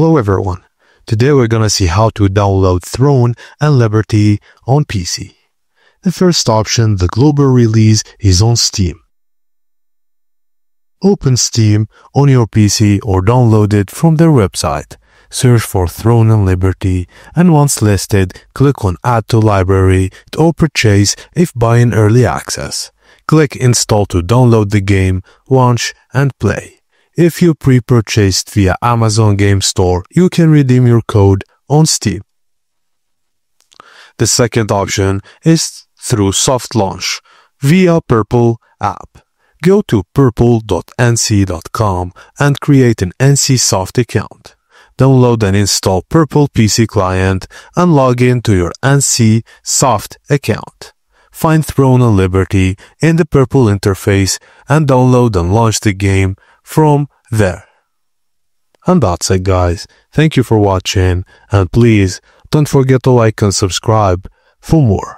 Hello everyone, today we're gonna see how to download Throne and Liberty on PC. The first option, the global release, is on Steam. Open Steam on your PC or download it from their website. Search for Throne and Liberty, and once listed, click on Add to Library or Purchase if buying early access. Click Install to download the game, launch and play. If you pre-purchased via Amazon Game Store, you can redeem your code on Steam. The second option is through soft launch via Purple app. Go to purple.nc.com and create an NCSoft account. Download and install Purple PC client and log in to your NCSoft account. Find Throne and Liberty in the Purple interface and download and launch the game from there. And that's it, guys. Thank you for watching, and please don't forget to like and subscribe for more.